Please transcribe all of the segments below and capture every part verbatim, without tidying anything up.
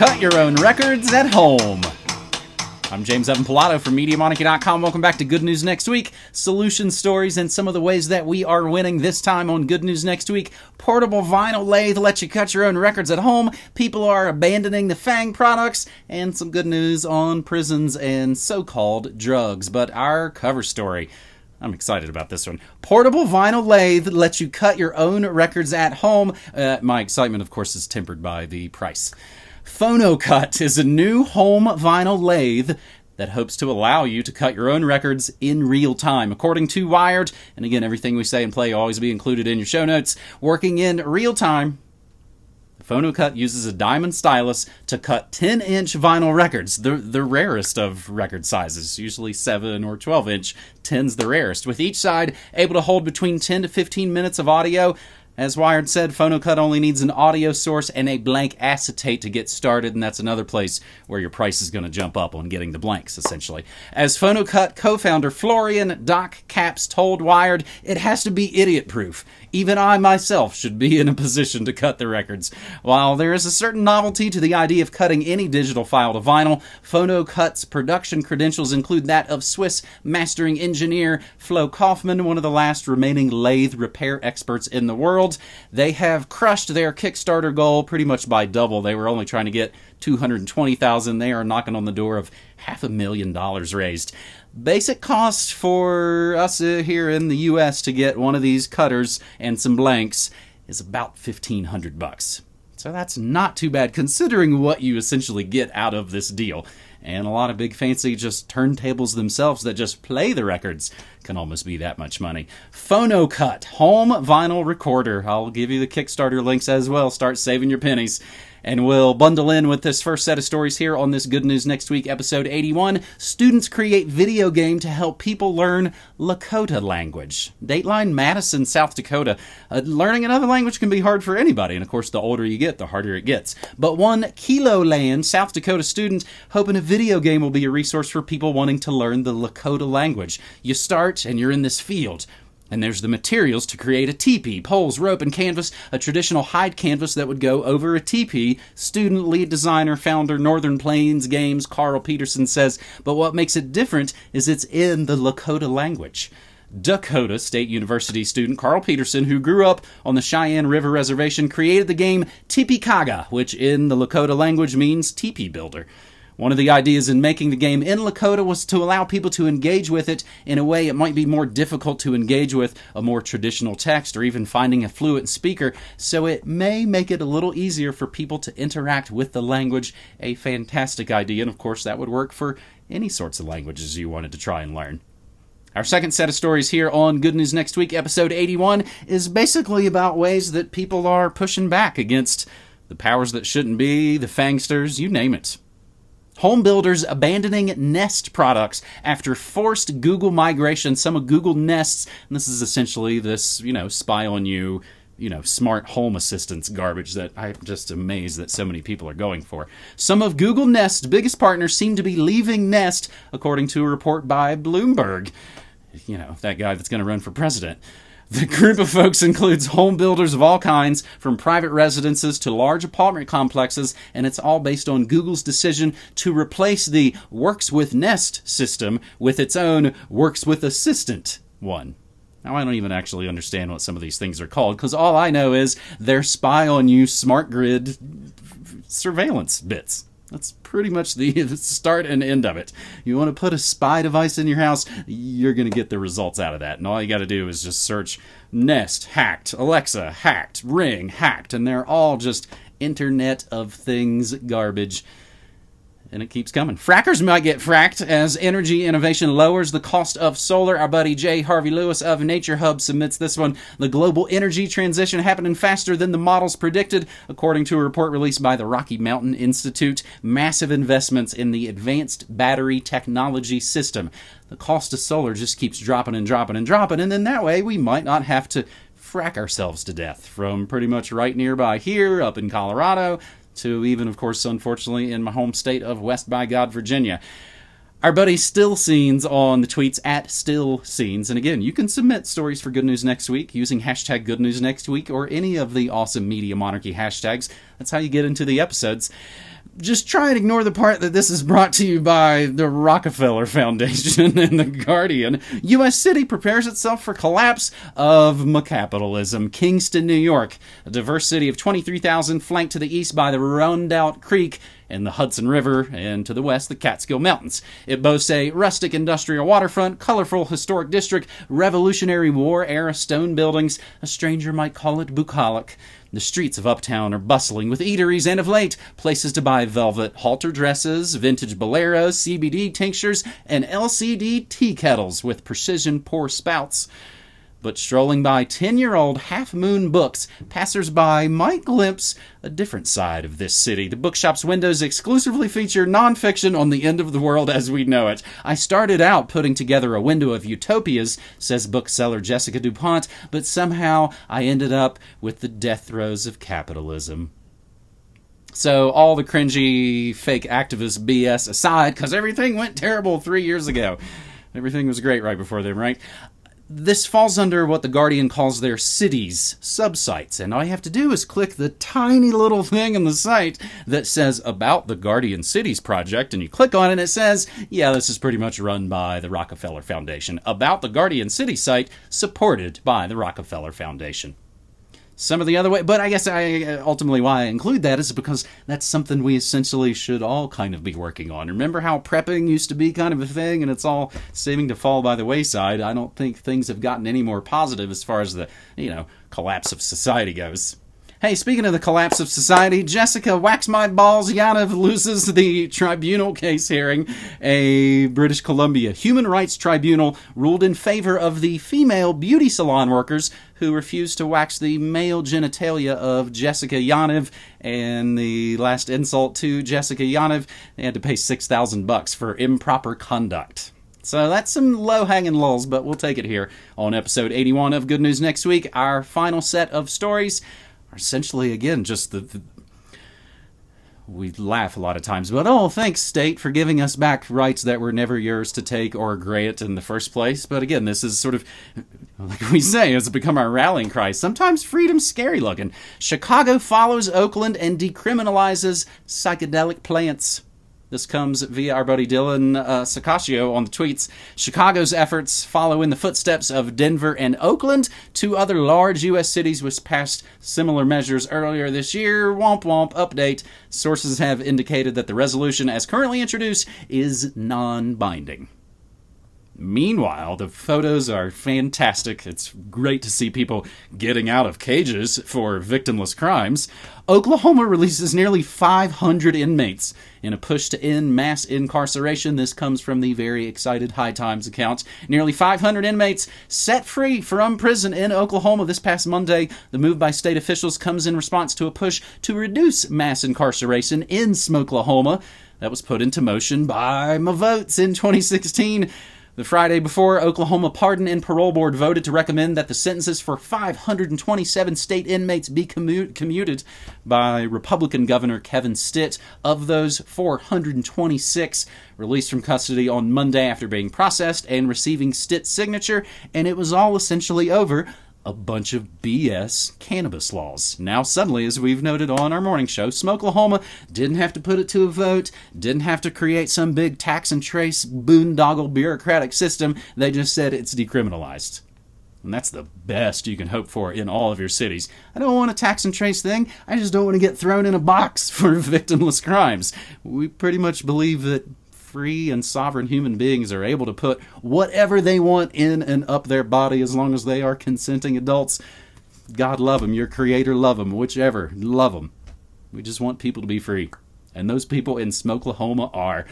Cut your own records at home. I'm James Evan Pilato from Media Monarchy dot com. Welcome back to Good News Next Week, solution stories and some of the ways that we are winning. This time on Good News Next Week, portable vinyl lathe lets you cut your own records at home, people are abandoning the FAANG products, and some good news on prisons and so-called drugs. But our cover story, I'm excited about this one. Portable vinyl lathe lets you cut your own records at home. Uh, my excitement, of course, is tempered by the price. PhonoCut is a new home vinyl lathe that hopes to allow you to cut your own records in real time. According to Wired, and again, everything we say and play will always be included in your show notes, working in real time, PhonoCut uses a diamond stylus to cut ten inch vinyl records, the, the rarest of record sizes, usually seven or twelve inch, ten's the rarest, with each side able to hold between ten to fifteen minutes of audio. As Wired said, PhonoCut only needs an audio source and a blank acetate to get started, and that's another place where your price is going to jump up on getting the blanks, essentially. As PhonoCut co-founder Florian Doc Caps told Wired, it has to be idiot-proof. Even I myself should be in a position to cut the records. While there is a certain novelty to the idea of cutting any digital file to vinyl, PhonoCut's production credentials include that of Swiss mastering engineer Flo Kaufman, one of the last remaining lathe repair experts in the world. They have crushed their Kickstarter goal pretty much by double. They were only trying to get two hundred twenty thousand dollars. They are knocking on the door of half a million dollars raised. Basic cost for us here in the U S to get one of these cutters and some blanks is about fifteen hundred bucks. So that's not too bad considering what you essentially get out of this deal. And a lot of big fancy just turntables themselves that just play the records can almost be that much money. PhonoCut home vinyl recorder. I'll give you the Kickstarter links as well. Start saving your pennies. And we'll bundle in with this first set of stories here on this Good News Next Week, episode eighty-one. Students create video game to help people learn Lakota language. Dateline Madison, South Dakota. Uh, learning another language can be hard for anybody, and of course the older you get, the harder it gets. But one Keloland, South Dakota student hoping a video game will be a resource for people wanting to learn the Lakota language. You start and you're in this field. And there's the materials to create a teepee, poles, rope, and canvas, a traditional hide canvas that would go over a teepee. Student, lead designer, founder, Northern Plains Games, Carl Peterson says, but what makes it different is it's in the Lakota language. Dakota State University student Carl Peterson, who grew up on the Cheyenne River Reservation, created the game Tipi Kaga, which in the Lakota language means teepee builder. One of the ideas in making the game in Lakota was to allow people to engage with it in a way it might be more difficult to engage with a more traditional text or even finding a fluent speaker, so it may make it a little easier for people to interact with the language. A fantastic idea, and of course that would work for any sorts of languages you wanted to try and learn. Our second set of stories here on Good News Next Week, episode eighty-one, is basically about ways that people are pushing back against the powers that shouldn't be, the FAANGsters, you name it. Home builders abandoning Nest products after forced Google migration. Some of Google Nest's, and this is essentially this, you know, spy on you, you know, smart home assistance garbage that I'm just amazed that so many people are going for. Some of Google Nest's biggest partners seem to be leaving Nest, according to a report by Bloomberg. You know, that guy that's going to run for president. The group of folks includes home builders of all kinds, from private residences to large apartment complexes, and it's all based on Google's decision to replace the Works with Nest system with its own Works with Assistant one. Now, I don't even actually understand what some of these things are called, because all I know is they're spy on you smart grid surveillance bits. That's pretty much the start and end of it. You want to put a spy device in your house, you're going to get the results out of that. And all you got to do is just search Nest hacked, Alexa hacked, Ring hacked, and they're all just Internet of Things garbage. And it keeps coming. Frackers might get fracked as energy innovation lowers the cost of solar. Our buddy Jay Harvey Lewis of Nature Hub submits this one. The global energy transition happening faster than the models predicted, according to a report released by the Rocky Mountain Institute. Massive investments in the advanced battery technology system. The cost of solar just keeps dropping and dropping and dropping, and then that way we might not have to frack ourselves to death from pretty much right nearby here up in Colorado to even, of course, unfortunately, in my home state of West by God, Virginia. Our buddy Still Scenes on the tweets, at Still Scenes. And again, you can submit stories for Good News Next Week using hashtag Good News Next Week or any of the awesome Media Monarchy hashtags. That's how you get into the episodes. just try and ignore the part that this is brought to you by the Rockefeller Foundation and the Guardian. U S city prepares itself for collapse of capitalism. Kingston, New York, a diverse city of twenty-three thousand, flanked to the east by the Rondout Creek and the Hudson River, and to the west, the Catskill Mountains. It boasts a rustic industrial waterfront, colorful historic district, Revolutionary War-era stone buildings. A stranger might call it bucolic. The streets of Uptown are bustling with eateries and, of late, places to buy velvet halter dresses, vintage boleros, C B D tinctures, and L C D tea kettles with precision pour spouts. But strolling by ten-year-old Half-Moon Books, passers-by might glimpse a different side of this city. The bookshop's windows exclusively feature nonfiction on the end of the world as we know it. I started out putting together a window of utopias, says bookseller Jessica DuPont, but somehow I ended up with the death throes of capitalism. So all the cringy fake activist B S aside, because everything went terrible three years ago. Everything was great right before then, right? This falls under what The Guardian calls their cities subsites, and all you have to do is click the tiny little thing on the site that says about the Guardian Cities Project, and you click on it and it says, yeah, this is pretty much run by the Rockefeller Foundation. About the Guardian City site, supported by the Rockefeller Foundation. Some of the other way, but I guess I, ultimately why I include that is because that's something we essentially should all kind of be working on. Remember how prepping used to be kind of a thing and it's all seeming to fall by the wayside? I don't think things have gotten any more positive as far as the, you know, collapse of society goes. Hey, speaking of the collapse of society, Jessica Wax My Balls Yanov loses the tribunal case hearing. A British Columbia human rights tribunal ruled in favor of the female beauty salon workers who refused to wax the male genitalia of Jessica Yanov, and the last insult to Jessica Yanov, they had to pay six thousand bucks for improper conduct. So that's some low-hanging lulls, but we'll take it here on episode eighty-one of Good News Next Week. Our final set of stories are essentially, again, just the, the... We laugh a lot of times, but oh, thanks, state, for giving us back rights that were never yours to take or grant in the first place. But again, this is sort of, like we say, it's become our rallying cry. Sometimes freedom's scary-looking. Chicago follows Oakland and decriminalizes psychedelic plants. This comes via our buddy Dylan uh, Sacaccio on the tweets. Chicago's efforts follow in the footsteps of Denver and Oakland. Two other large U S cities which passed similar measures earlier this year. Womp womp, update. Sources have indicated that the resolution as currently introduced is non-binding. Meanwhile, the photos are fantastic. It's great to see people getting out of cages for victimless crimes. Oklahoma releases nearly five hundred inmates in a push to end mass incarceration. This comes from the very excited High Times account. Nearly five hundred inmates set free from prison in Oklahoma this past Monday. The move by state officials comes in response to a push to reduce mass incarceration in Smoklahoma that was put into motion by my votes in twenty sixteen. The Friday before, Oklahoma Pardon and Parole Board voted to recommend that the sentences for five hundred twenty-seven state inmates be commu commuted by Republican Governor Kevin Stitt. Of those, four hundred twenty-six released from custody on Monday after being processed and receiving Stitt's signature, and it was all essentially over a bunch of B S cannabis laws. Now suddenly, as we've noted on our morning show, Smoklahoma didn't have to put it to a vote, didn't have to create some big tax and trace boondoggle bureaucratic system. They just said it's decriminalized. And that's the best you can hope for in all of your cities. I don't want a tax and trace thing. I just don't want to get thrown in a box for victimless crimes. We pretty much believe that free and sovereign human beings are able to put whatever they want in and up their body as long as they are consenting adults. God love them, your creator love them, whichever, love them. We just want people to be free. And those people in Smoklahoma are.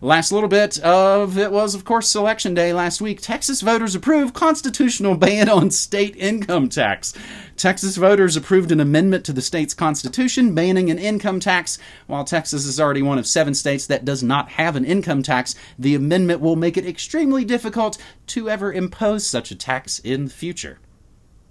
Last little bit of it was, of course, Selection Day last week. Texas voters approved constitutional ban on state income tax. Texas voters approved an amendment to the state's constitution banning an income tax. While Texas is already one of seven states that does not have an income tax, the amendment will make it extremely difficult to ever impose such a tax in the future.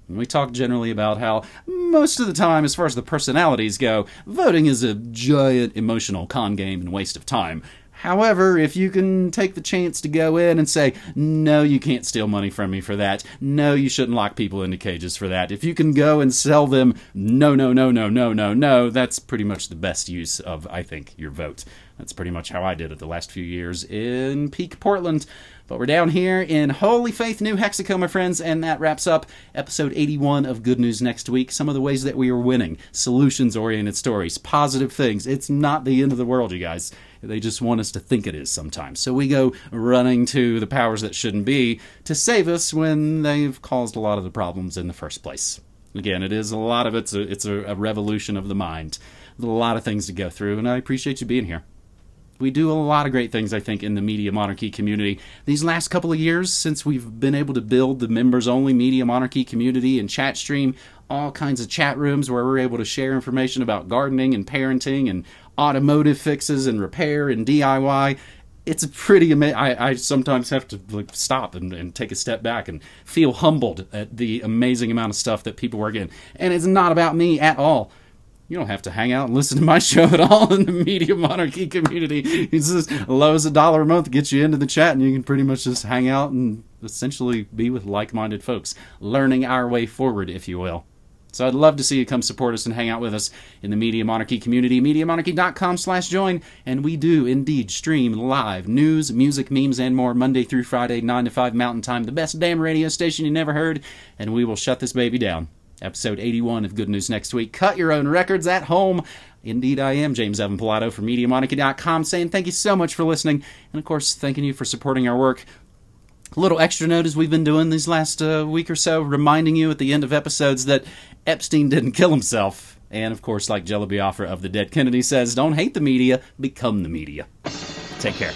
And we talk generally about how most of the time, as far as the personalities go, voting is a giant emotional con game and waste of time. However, if you can take the chance to go in and say, no, you can't steal money from me for that. No, you shouldn't lock people into cages for that. If you can go and sell them, no, no, no, no, no, no, no, that's pretty much the best use of, I think, your vote. That's pretty much how I did it the last few years in peak Portland. But we're down here in Holy Faith, New Mexico, my friends, and that wraps up episode eighty-one of Good News Next Week. Some of the ways that we are winning, solutions-oriented stories, positive things. It's not the end of the world, you guys. They just want us to think it is sometimes. So we go running to the powers that shouldn't be to save us when they've caused a lot of the problems in the first place. Again, it is a lot of it's a, it's a, a revolution of the mind. There's a lot of things to go through, and I appreciate you being here. We do a lot of great things, I think, in the Media Monarchy community. These last couple of years, since we've been able to build the members-only Media Monarchy community and chat stream, all kinds of chat rooms where we're able to share information about gardening and parenting and automotive fixes and repair and D I Y. It's a pretty amazing. I sometimes have to like, stop and, and take a step back and feel humbled at the amazing amount of stuff that people work in. And it's not about me at all. You don't have to hang out and listen to my show at all in the Media Monarchy community. It's as low as a dollar a month gets you into the chat, and you can pretty much just hang out and essentially be with like-minded folks, learning our way forward, if you will. So I'd love to see you come support us and hang out with us in the Media Monarchy community, media monarchy dot com slash join. And we do indeed stream live news, music, memes, and more Monday through Friday, nine to five Mountain Time, the best damn radio station you never heard, and we will shut this baby down. Episode eighty-one of Good News Next Week. Cut your own records at home. Indeed, I am James Evan Pilato from media monarchy dot com saying thank you so much for listening, and of course, thanking you for supporting our work. A little extra note as we've been doing these last uh, week or so, reminding you at the end of episodes that Epstein didn't kill himself. And of course, like Jello Biafra of The Dead Kennedys says, don't hate the media, become the media. Take care.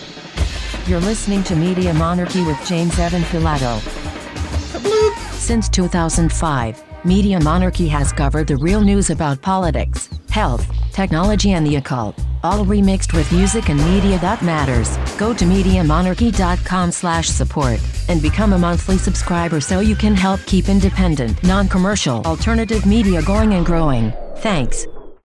You're listening to Media Monarchy with James Evan Pilato. Since two thousand five, Media Monarchy has covered the real news about politics, health, technology, and the occult, all remixed with music and media that matters. Go to media monarchy dot com slash support and become a monthly subscriber so you can help keep independent, non-commercial, alternative media going and growing. Thanks.